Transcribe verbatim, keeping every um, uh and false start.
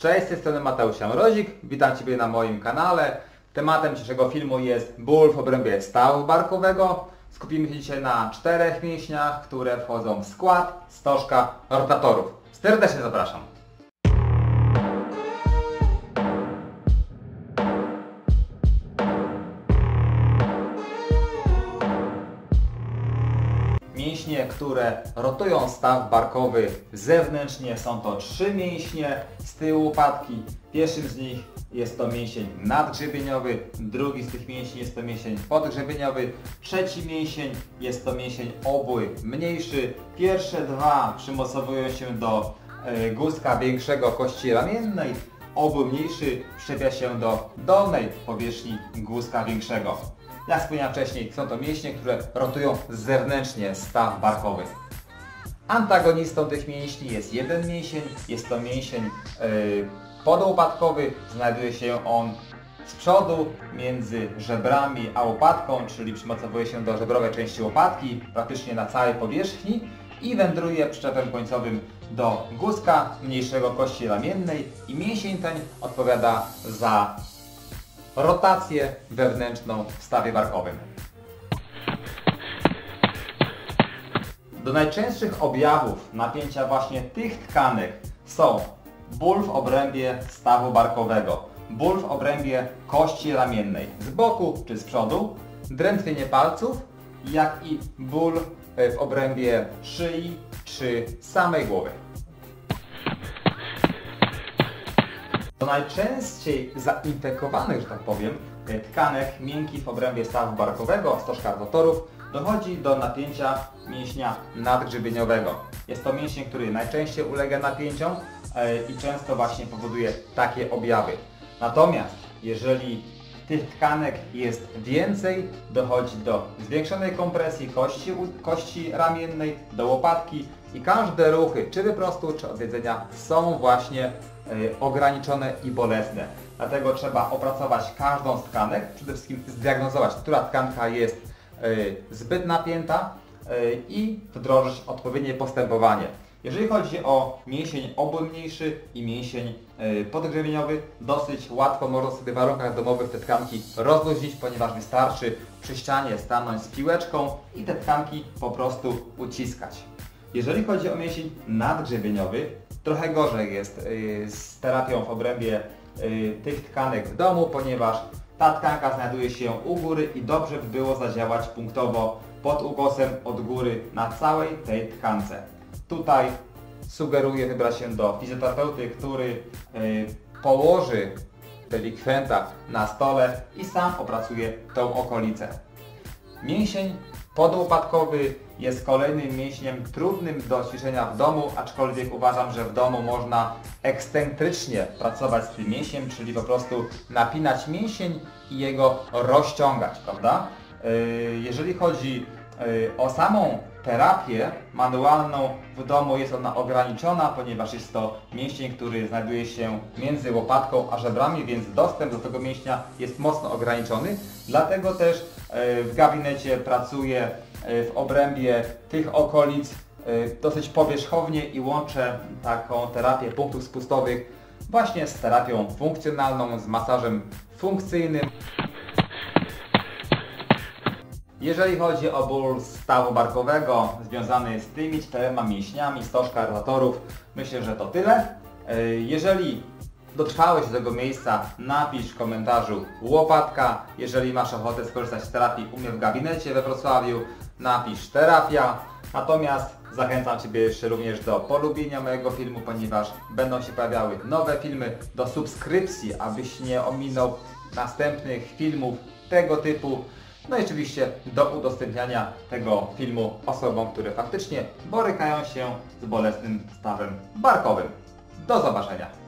Cześć, z tej strony Mateusz Jamrozik, witam Ciebie na moim kanale. Tematem dzisiejszego filmu jest ból w obrębie stawu barkowego. Skupimy się dzisiaj na czterech mięśniach, które wchodzą w skład stożka rotatorów. Serdecznie zapraszam. Mięśnie, które rotują staw barkowy zewnętrznie, są to trzy mięśnie z tyłu łopatki. Pierwszym z nich jest to mięsień nadgrzebieniowy, drugi z tych mięśni jest to mięsień podgrzebieniowy, trzeci mięsień jest to mięsień obły mniejszy. Pierwsze dwa przymocowują się do guzka większego kości ramiennej, obły mniejszy przyczepia się do dolnej powierzchni guzka większego. Jak wspomniałem wcześniej, są to mięśnie, które rotują zewnętrznie staw barkowy. Antagonistą tych mięśni jest jeden mięsień, jest to mięsień yy, podłopatkowy. Znajduje się on z przodu, między żebrami a łopatką, czyli przymocowuje się do żebrowej części łopatki, praktycznie na całej powierzchni, i wędruje przyczepem końcowym do guzka mniejszego kości ramiennej, i mięsień ten odpowiada za rotację wewnętrzną w stawie barkowym. Do najczęstszych objawów napięcia właśnie tych tkanek są ból w obrębie stawu barkowego, ból w obrębie kości ramiennej z boku czy z przodu, drętwienie palców, jak i ból w obrębie szyi czy samej głowy. Do najczęściej zainfekowanych, że tak powiem, tkanek miękkich w obrębie stawu barkowego, stożka rotatorów, dochodzi do napięcia mięśnia nadgrzebieniowego. Jest to mięsień, który najczęściej ulega napięciom i często właśnie powoduje takie objawy. Natomiast jeżeli tych tkanek jest więcej, dochodzi do zwiększonej kompresji kości, kości ramiennej, do łopatki, i każde ruchy, czy wyprostu, czy odwiedzenia, są właśnie ograniczone i bolesne. Dlatego trzeba opracować każdą z tkanek, przede wszystkim zdiagnozować, która tkanka jest zbyt napięta, i wdrożyć odpowiednie postępowanie. Jeżeli chodzi o mięsień obły mniejszy i mięsień podgrzebieniowy, dosyć łatwo można sobie w warunkach domowych te tkanki rozluźnić, ponieważ wystarczy przy ścianie stanąć z piłeczką i te tkanki po prostu uciskać. Jeżeli chodzi o mięsień nadgrzebieniowy, trochę gorzej jest z terapią w obrębie tych tkanek w domu, ponieważ ta tkanka znajduje się u góry i dobrze by było zadziałać punktowo pod ukosem od góry na całej tej tkance. Tutaj sugeruję wybrać się do fizjoterapeuty, który położy delikwenta na stole i sam opracuje tą okolicę. Mięsień podłopatkowy jest kolejnym mięśniem trudnym do ćwiczenia w domu, aczkolwiek uważam, że w domu można ekscentrycznie pracować z tym mięśniem, czyli po prostu napinać mięsień i jego rozciągać, prawda? Jeżeli chodzi o samą terapię manualną, w domu jest ona ograniczona, ponieważ jest to mięsień, który znajduje się między łopatką a żebrami, więc dostęp do tego mięśnia jest mocno ograniczony. Dlatego też w gabinecie pracuję w obrębie tych okolic dosyć powierzchownie i łączę taką terapię punktów spustowych właśnie z terapią funkcjonalną, z masażem funkcyjnym. Jeżeli chodzi o ból stawu barkowego związany z tymi czterema mięśniami stożka rotatorów, myślę, że to tyle. Jeżeli dotrwałeś do tego miejsca, napisz w komentarzu łopatka. Jeżeli masz ochotę skorzystać z terapii u mnie w gabinecie we Wrocławiu, napisz terapia. Natomiast zachęcam Ciebie jeszcze również do polubienia mojego filmu, ponieważ będą się pojawiały nowe filmy, do subskrypcji, abyś nie ominął następnych filmów tego typu. No i oczywiście do udostępniania tego filmu osobom, które faktycznie borykają się z bolesnym stawem barkowym. Do zobaczenia!